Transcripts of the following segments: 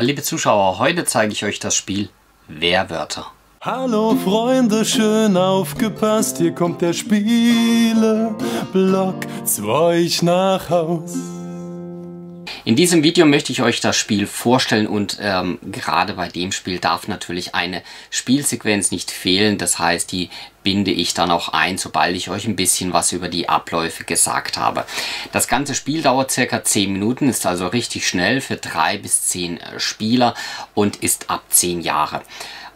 Liebe Zuschauer, heute zeige ich euch das Spiel Werwörter. Hallo Freunde, schön aufgepasst, hier kommt der SpieleBlog zu euch nach Haus. In diesem Video möchte ich euch das Spiel vorstellen und gerade bei dem Spiel darf natürlich eine Spielsequenz nicht fehlen. Das heißt, die binde ich dann auch ein, sobald ich euch ein bisschen was über die Abläufe gesagt habe. Das ganze Spiel dauert ca. 10 Minuten, ist also richtig schnell für 3 bis 10 Spieler und ist ab 10 Jahre.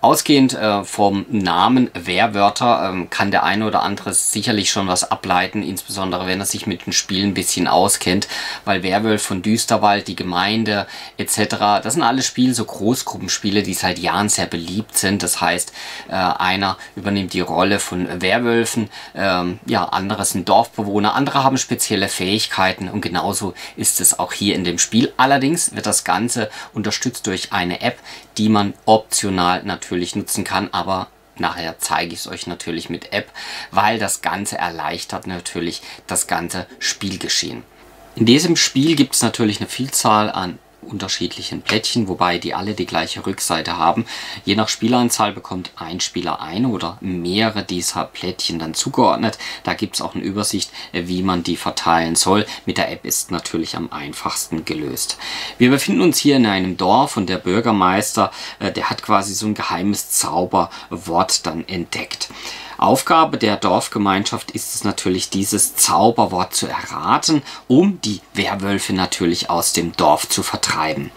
Ausgehend vom Namen Werwörter kann der eine oder andere sicherlich schon was ableiten, insbesondere wenn er sich mit dem Spiel ein bisschen auskennt, weil Werwolf von Düsterwald, die Gemeinde etc., das sind alle Spiele, so Großgruppenspiele, die seit Jahren sehr beliebt sind. Das heißt, einer übernimmt die Rolle von Werwölfen, andere sind Dorfbewohner, andere haben spezielle Fähigkeiten und genauso ist es auch hier in dem Spiel. Allerdings wird das Ganze unterstützt durch eine App, die man optional natürlich nutzen kann, aber nachher zeige ich es euch natürlich mit App, weil das Ganze erleichtert natürlich das ganze Spielgeschehen. In diesem Spiel gibt es natürlich eine Vielzahl an unterschiedlichen Plättchen, wobei die alle die gleiche Rückseite haben. Je nach Spieleranzahl bekommt ein Spieler eine oder mehrere dieser Plättchen dann zugeordnet. Da gibt es auch eine Übersicht, wie man die verteilen soll. Mit der App ist natürlich am einfachsten gelöst. Wir befinden uns hier in einem Dorf und der Bürgermeister, der hat quasi so ein geheimes Zauberwort dann entdeckt. Aufgabe der Dorfgemeinschaft ist es natürlich, dieses Zauberwort zu erraten, um die Werwölfe natürlich aus dem Dorf zu vertreiben.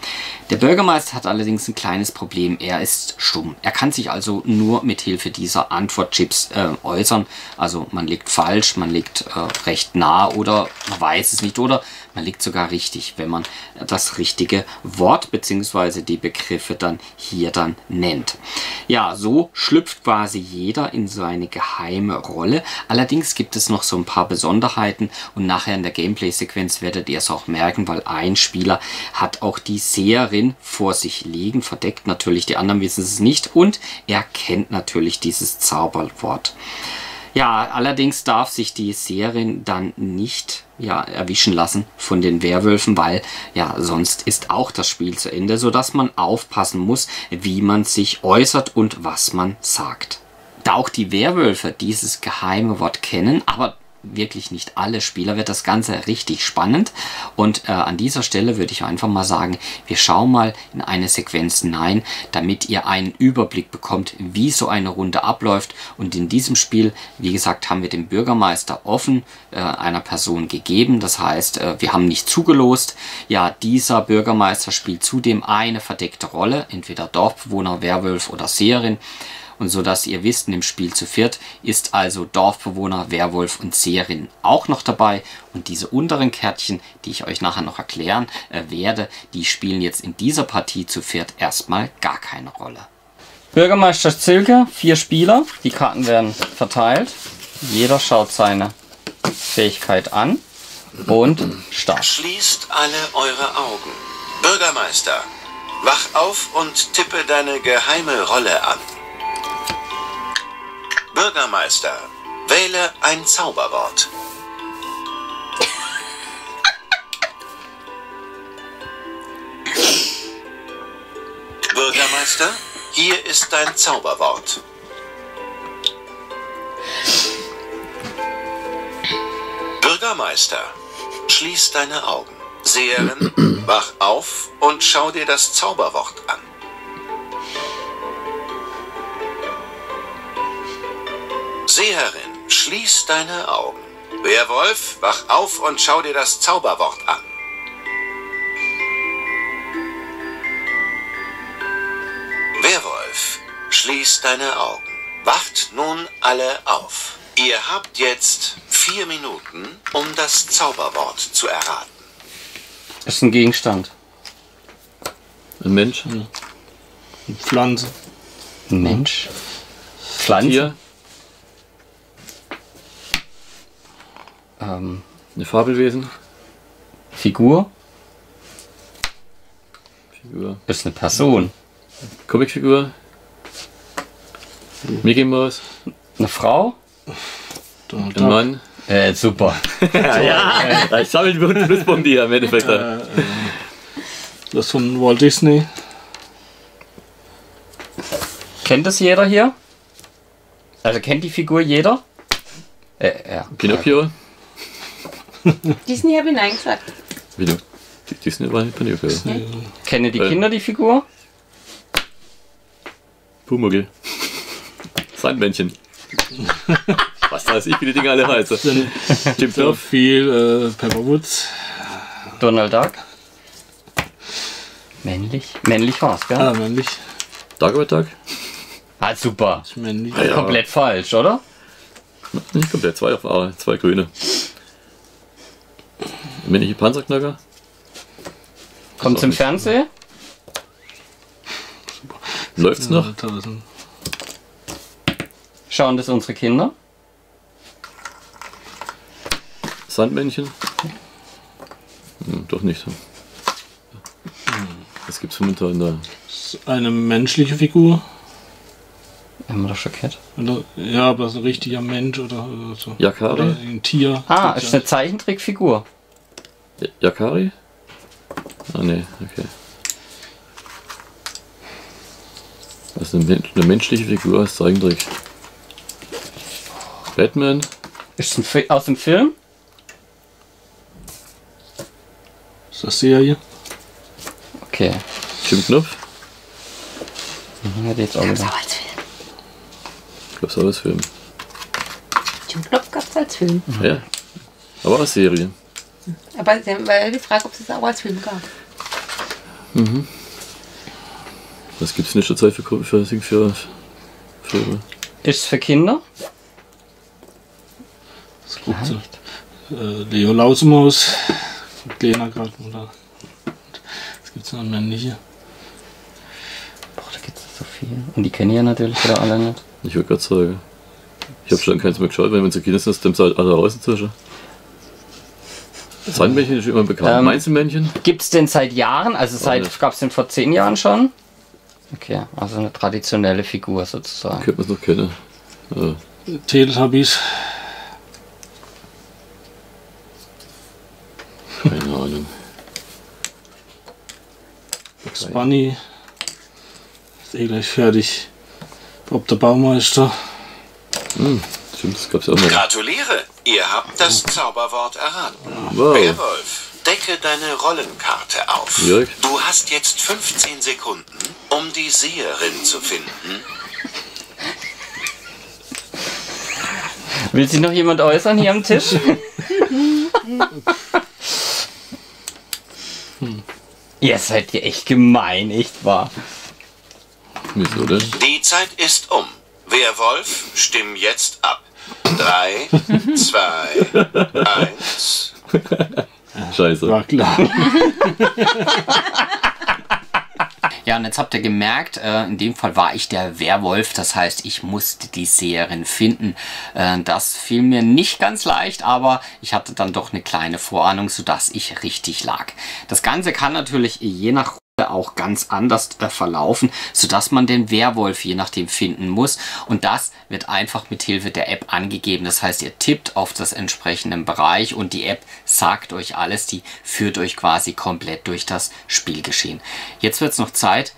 Der Bürgermeister hat allerdings ein kleines Problem, er ist stumm. Er kann sich also nur mit Hilfe dieser Antwortchips äußern. Also man liegt falsch, man liegt recht nah oder man weiß es nicht oder man liegt sogar richtig, wenn man das richtige Wort bzw. die Begriffe dann hier dann nennt. Ja, so schlüpft quasi jeder in seine geheime Rolle. Allerdings gibt es noch so ein paar Besonderheiten und nachher in der Gameplay-Sequenz werdet ihr es auch merken, weil ein Spieler hat auch die Seherin vor sich liegen, verdeckt natürlich, die anderen wissen es nicht und er kennt natürlich dieses Zauberwort. Ja, allerdings darf sich die Seherin dann nicht erwischen lassen von den Werwölfen, weil ja sonst ist auch das Spiel zu Ende, sodass man aufpassen muss, wie man sich äußert und was man sagt. Da auch die Werwölfe dieses geheime Wort kennen, aber wirklich nicht alle Spieler, wird das Ganze richtig spannend und an dieser Stelle würde ich einfach mal sagen, wir schauen mal in eine Sequenz hinein, damit ihr einen Überblick bekommt, wie so eine Runde abläuft. Und in diesem Spiel, wie gesagt, haben wir den Bürgermeister offen einer Person gegeben, das heißt, wir haben nicht zugelost. Ja, dieser Bürgermeister spielt zudem eine verdeckte Rolle, entweder Dorfbewohner, Werwolf oder Seherin. Und so dass ihr wisst, im Spiel zu viert ist also Dorfbewohner, Werwolf und Seherin auch noch dabei. Und diese unteren Kärtchen, die ich euch nachher noch erklären werde, die spielen jetzt in dieser Partie zu viert erstmal gar keine Rolle. Bürgermeister Zilke, 4 Spieler. Die Karten werden verteilt. Jeder schaut seine Fähigkeit an und startet. Schließt alle eure Augen. Bürgermeister, wach auf und tippe deine geheime Rolle an. Bürgermeister, wähle ein Zauberwort. Bürgermeister, hier ist dein Zauberwort. Bürgermeister, schließ deine Augen. Seherin, wach auf und schau dir das Zauberwort an. Seherin, schließ deine Augen. Werwolf, wach auf und schau dir das Zauberwort an. Werwolf, schließ deine Augen. Wacht nun alle auf. Ihr habt jetzt 4 Minuten, um das Zauberwort zu erraten. Das ist ein Gegenstand. Ein Mensch. Eine Pflanze. Ein Mensch. Pflanze. Tier. Eine Fabelwesen. Figur. Figur. Ist eine Person. Comicfigur. Mickey Mouse. Eine Frau. Ein Mann. Super. Ich sammle die Plusbomben hier im Endeffekt. Das von Walt Disney. Kennt das jeder hier? Also kennt die Figur jeder? Ja. Pinocchio. Disney habe ich nein gesagt. Disney war nicht Pinocchio. Okay. Kennen die Kinder die Figur? Pumuckl. Sandmännchen. Was weiß ich, wie die Dinge alle heißen. Jim Knopf. So viel Peppa Wutz. Donald Duck. Männlich. Männlich war's, gell? Ah, männlich. Dagobert Duck. Ah, super. Ist männlich. Ah, ja. Komplett falsch, oder? Nicht komplett, zwei grüne. Männliche Panzerknacker. Kommt's im Fernsehen? Läuft's noch? Schauen das unsere Kinder? Sandmännchen? Hm, doch nicht. Was gibt's momentan da? Eine menschliche Figur? Haben wir doch schon gehört. Ja, aber so ein richtiger Mensch oder so. Yakari? Oder ein Tier. Ah, ist eine Zeichentrickfigur. Yakari? Ah, ne, okay. Das ist eine menschliche Figur als Zeichentrick. Batman? Ist ein aus dem Film? Ist das Serie? Okay. Tim Knopf? Hätte jetzt auch wieder. Gab's auch als Film. Jim Knopf gab's als Film. Ja, aber als Serie. Aber die Frage, ob es das auch als Film gab. Mhm. Was gibt's in der Zeit für Ist es für Kinder? Das ist gut so. Leo Lausemaus. Lena gerade, oder? Was gibt's noch an männliche? Boah, da gibt's so viel. Und die kennen ja natürlich wieder alle nicht. Ich würde gerade sagen, ich habe schon keins mehr geschaut, weil wenn so Kinder sind, stimmt es halt alle raus inzwischen. Sandmännchen ist immer bekannt. Heinzelmännchen? Gibt es denn seit Jahren, also gab es den vor 10 Jahren schon? Okay, also eine traditionelle Figur sozusagen. Könnte man es noch kennen. Ja. Tele-Tubbies. Keine Ahnung. Spunny. Ist eh gleich fertig. Ob der Baumeister. Hm, stimmt, das gab's auch mal. Gratuliere, ihr habt das Zauberwort erraten. Wow. Werwolf, decke deine Rollenkarte auf. Jörg? Du hast jetzt 15 Sekunden, um die Seherin zu finden. Will sich noch jemand äußern hier am Tisch? Ihr seid ja echt gemein, echt wahr. Wieso denn? Die Zeit ist um. Werwolf, stimm jetzt ab. 3, 2, 1. Scheiße. War klar. Ja, und jetzt habt ihr gemerkt, in dem Fall war ich der Werwolf, das heißt, ich musste die Seherin finden. Das fiel mir nicht ganz leicht, aber ich hatte dann doch eine kleine Vorahnung, sodass ich richtig lag. Das Ganze kann natürlich je nach auch ganz anders verlaufen, sodass man den Werwolf je nachdem finden muss, und das wird einfach mit Hilfe der App angegeben. Das heißt, ihr tippt auf das entsprechenden Bereich und die App sagt euch alles, die führt euch quasi komplett durch das Spielgeschehen. Jetzt wird es noch Zeit,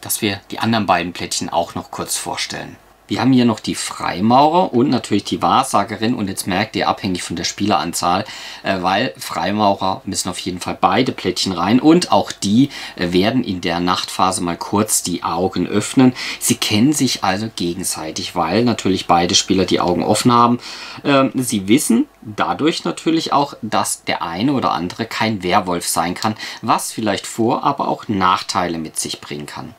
dass wir die anderen beiden Plättchen auch noch kurz vorstellen. Wir haben hier noch die Freimaurer und natürlich die Wahrsagerin, und jetzt merkt ihr, abhängig von der Spieleranzahl, weil Freimaurer müssen auf jeden Fall beide Plättchen rein, und auch die werden in der Nachtphase mal kurz die Augen öffnen. Sie kennen sich also gegenseitig, weil natürlich beide Spieler die Augen offen haben. Sie wissen dadurch natürlich auch, dass der eine oder andere kein Werwolf sein kann, was vielleicht Vor-, aber auch Nachteile mit sich bringen kann.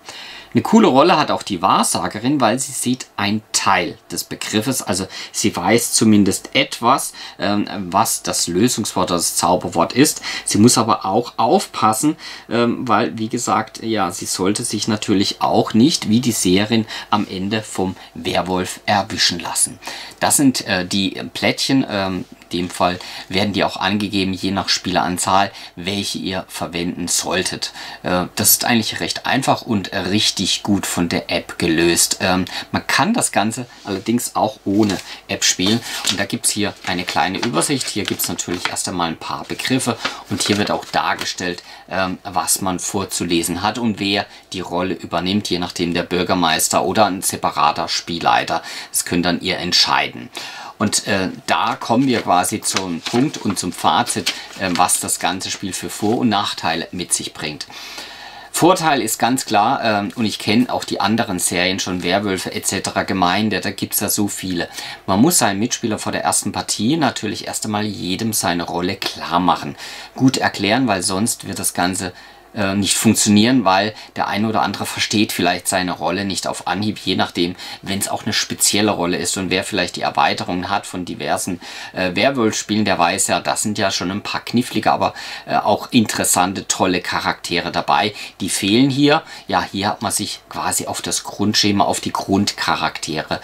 Eine coole Rolle hat auch die Wahrsagerin, weil sie sieht einen Teil des Begriffes, also sie weiß zumindest etwas, was das Lösungswort oder das Zauberwort ist. Sie muss aber auch aufpassen, weil, wie gesagt, ja, sie sollte sich natürlich auch nicht, wie die Seherin, am Ende vom Werwolf erwischen lassen. Das sind die Plättchen, dem Fall werden die auch angegeben, je nach Spieleranzahl, welche ihr verwenden solltet. Das ist eigentlich recht einfach und richtig gut von der App gelöst. Man kann das Ganze allerdings auch ohne App spielen. Und da gibt es hier eine kleine Übersicht. Hier gibt es natürlich erst einmal ein paar Begriffe und hier wird auch dargestellt, was man vorzulesen hat und wer die Rolle übernimmt, je nachdem der Bürgermeister oder ein separater Spielleiter. Das könnt dann ihr entscheiden. Und da kommen wir quasi zum Punkt und zum Fazit, was das ganze Spiel für Vor- und Nachteile mit sich bringt. Vorteil ist ganz klar, und ich kenne auch die anderen Serien schon, Werwölfe etc. Gemeinde, da gibt es ja so viele. Man muss seinen Mitspieler vor der ersten Partie natürlich erst einmal jedem seine Rolle klar machen. Gut erklären, weil sonst wird das Ganze nicht funktionieren, weil der eine oder andere versteht vielleicht seine Rolle nicht auf Anhieb, je nachdem, wenn es auch eine spezielle Rolle ist. Und wer vielleicht die Erweiterungen hat von diversen Werwolf-Spielen, der weiß ja, das sind ja schon ein paar knifflige, aber auch interessante, tolle Charaktere dabei. Die fehlen hier. Ja, hier hat man sich quasi auf das Grundschema, auf die Grundcharaktere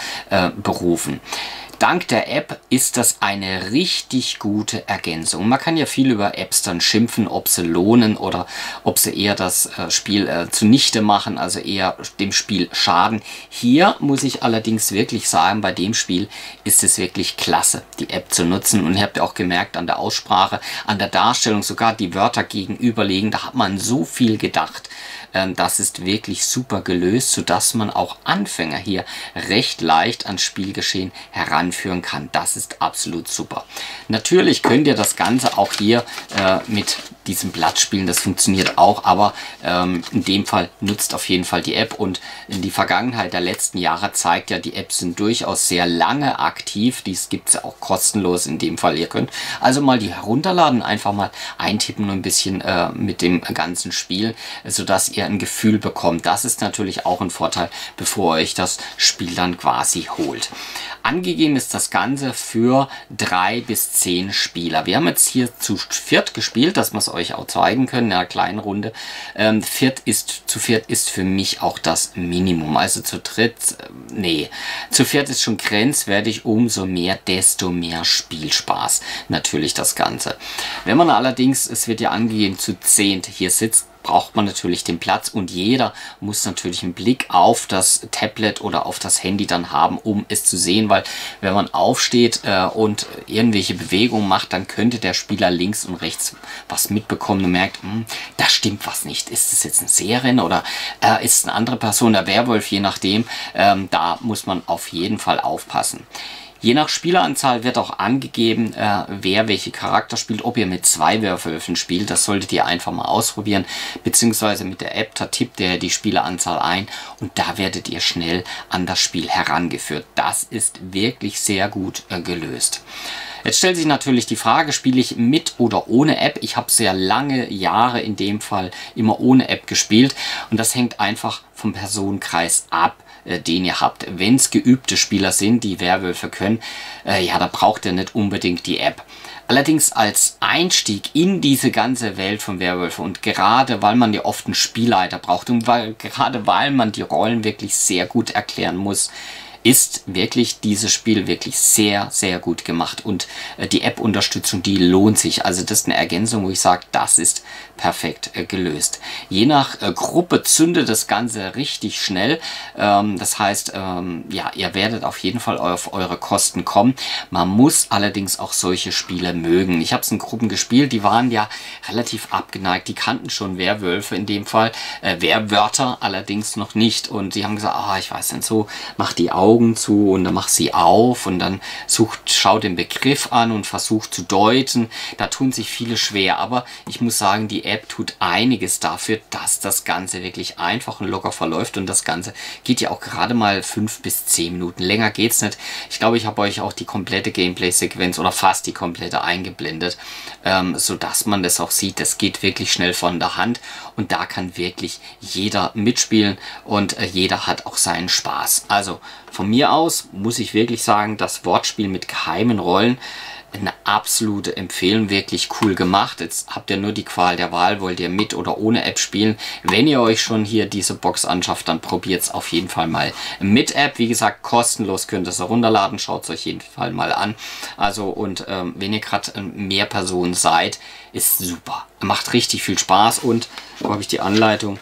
berufen. Dank der App ist das eine richtig gute Ergänzung. Man kann ja viel über Apps dann schimpfen, ob sie lohnen oder ob sie eher das Spiel zunichte machen, also eher dem Spiel schaden. Hier muss ich allerdings wirklich sagen, bei dem Spiel ist es wirklich klasse, die App zu nutzen. Und ihr habt ja auch gemerkt, an der Aussprache, an der Darstellung, sogar die Wörter gegenüberlegen, da hat man so viel gedacht. Das ist wirklich super gelöst, sodass man auch Anfänger hier recht leicht ans Spielgeschehen heranführen kann. Das ist absolut super. Natürlich könnt ihr das Ganze auch hier mit diesem Blatt spielen, das funktioniert auch, aber in dem Fall nutzt auf jeden Fall die App. Und in die Vergangenheit der letzten Jahre zeigt ja, die Apps sind durchaus sehr lange aktiv. Dies gibt es auch kostenlos in dem Fall. Ihr könnt also mal die herunterladen, einfach mal eintippen und ein bisschen mit dem ganzen Spiel, sodass ihr ein Gefühl bekommt. Das ist natürlich auch ein Vorteil, bevor ihr euch das Spiel dann quasi holt. Angegeben ist das Ganze für 3 bis 10 Spieler. Wir haben jetzt hier zu viert gespielt, dass wir es euch auch zeigen können in einer kleinen Runde. Zu viert ist für mich auch das Minimum. Also zu dritt, nee, zu viert ist schon grenzwertig, umso mehr, desto mehr Spielspaß natürlich das Ganze. Wenn man allerdings, es wird ja angegeben, zu 10 hier sitzt, braucht man natürlich den Platz und jeder muss natürlich einen Blick auf das Tablet oder auf das Handy dann haben, um es zu sehen, weil wenn man aufsteht und irgendwelche Bewegungen macht, dann könnte der Spieler links und rechts was mitbekommen und merkt, da stimmt was nicht. Ist es jetzt eine Serie oder ist es eine andere Person, der Werwolf, je nachdem. Da muss man auf jeden Fall aufpassen. Je nach Spieleranzahl wird auch angegeben, wer welche Charakter spielt, ob ihr mit 2 Werwölfen spielt. Das solltet ihr einfach mal ausprobieren, beziehungsweise mit der App, da tippt ihr die Spieleranzahl ein und da werdet ihr schnell an das Spiel herangeführt. Das ist wirklich sehr gut gelöst. Jetzt stellt sich natürlich die Frage, spiele ich mit oder ohne App? Ich habe sehr lange Jahre in dem Fall immer ohne App gespielt und das hängt einfach vom Personenkreis ab, den ihr habt. Wenn es geübte Spieler sind, die Werwölfe können, ja, da braucht ihr nicht unbedingt die App. Allerdings als Einstieg in diese ganze Welt von Werwölfen und gerade weil man ja oft einen Spielleiter braucht und gerade weil man die Rollen wirklich sehr gut erklären muss, ist wirklich dieses Spiel wirklich sehr, sehr gut gemacht und die App-Unterstützung, die lohnt sich. Also das ist eine Ergänzung, wo ich sage, das ist perfekt gelöst. Je nach Gruppe zündet das Ganze richtig schnell. Das heißt, ja, ihr werdet auf jeden Fall auf eure Kosten kommen. Man muss allerdings auch solche Spiele mögen. Ich habe es in Gruppen gespielt, die waren ja relativ abgeneigt. Die kannten schon Werwölfe in dem Fall, Werwörter allerdings noch nicht. Und die haben gesagt, ich weiß nicht, so macht die Augen zu und dann macht sie auf und dann schaut den Begriff an und versucht zu deuten. Da tun sich viele schwer, aber ich muss sagen, die App tut einiges dafür, dass das Ganze wirklich einfach und locker verläuft und das Ganze geht ja auch gerade mal 5 bis 10 Minuten. Länger geht's nicht. Ich glaube, ich habe euch auch die komplette Gameplay-Sequenz oder fast die komplette eingeblendet, sodass man das auch sieht. Das geht wirklich schnell von der Hand und da kann wirklich jeder mitspielen und jeder hat auch seinen Spaß. Also von mir aus muss ich wirklich sagen, das Wortspiel mit geheimen Rollen eine absolute Empfehlung, wirklich cool gemacht. Jetzt habt ihr nur die Qual der Wahl, wollt ihr mit oder ohne App spielen. Wenn ihr euch schon hier diese Box anschafft, dann probiert es auf jeden Fall mal mit App. Wie gesagt, kostenlos könnt ihr es runterladen, schaut es euch jeden Fall mal an. Also und wenn ihr gerade mehr Personen seid, ist super. Macht richtig viel Spaß und, wo habe ich die Anleitung?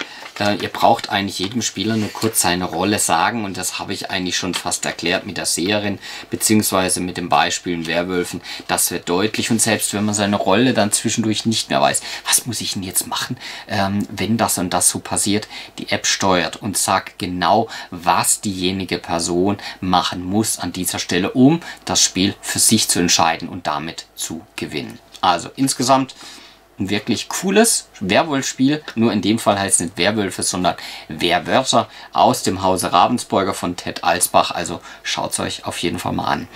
Ihr braucht eigentlich jedem Spieler nur kurz seine Rolle sagen und das habe ich eigentlich schon fast erklärt mit der Seherin beziehungsweise mit den Beispielen Werwölfen. Das wird deutlich und selbst wenn man seine Rolle dann zwischendurch nicht mehr weiß, was muss ich denn jetzt machen, wenn das und das so passiert, die App steuert und sagt genau, was diejenige Person machen muss an dieser Stelle, um das Spiel für sich zu entscheiden und damit zu gewinnen. Also insgesamt ein wirklich cooles Werwolfspiel, nur in dem Fall heißt es nicht Werwölfe, sondern Werwörter aus dem Hause Ravensburger von Ted Alsbach. Also schaut es euch auf jeden Fall mal an.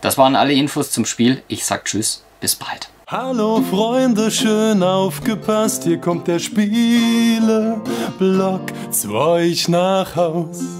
Das waren alle Infos zum Spiel. Ich sag tschüss, bis bald. Hallo Freunde, schön aufgepasst, hier kommt der SpieleBlog zu euch nach Haus.